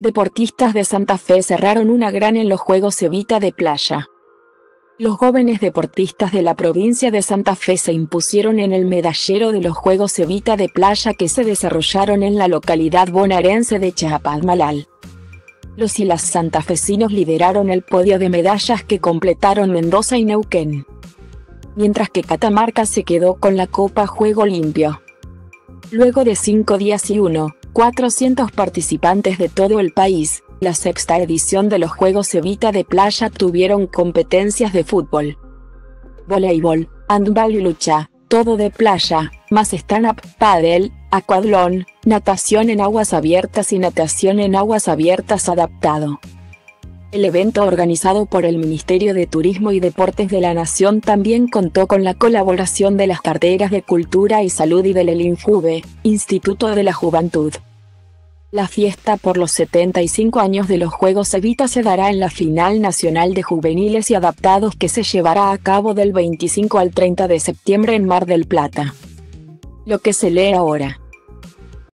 Deportistas de Santa Fe cerraron una gran en los Juegos Evita de Playa. Los jóvenes deportistas de la provincia de Santa Fe se impusieron en el medallero de los Juegos Evita de Playa que se desarrollaron en la localidad bonaerense de Chapadmalal. Los y las santafesinos lideraron el podio de medallas que completaron Mendoza y Neuquén, mientras que Catamarca se quedó con la Copa Juego Limpio. Luego de 5 días y 1.400 participantes de todo el país, la sexta edición de los Juegos Evita de Playa tuvieron competencias de fútbol, voleibol, handball y lucha, todo de playa, más stand-up, pádel, acuatlón, natación en aguas abiertas y natación en aguas abiertas adaptado. El evento organizado por el Ministerio de Turismo y Deportes de la Nación también contó con la colaboración de las carteras de Cultura y Salud y del INJUVE, Instituto de la Juventud. La fiesta por los 75 años de los Juegos Evita se dará en la Final Nacional de Juveniles y Adaptados que se llevará a cabo del 25 al 30 de septiembre en Mar del Plata. Lo que se lee ahora.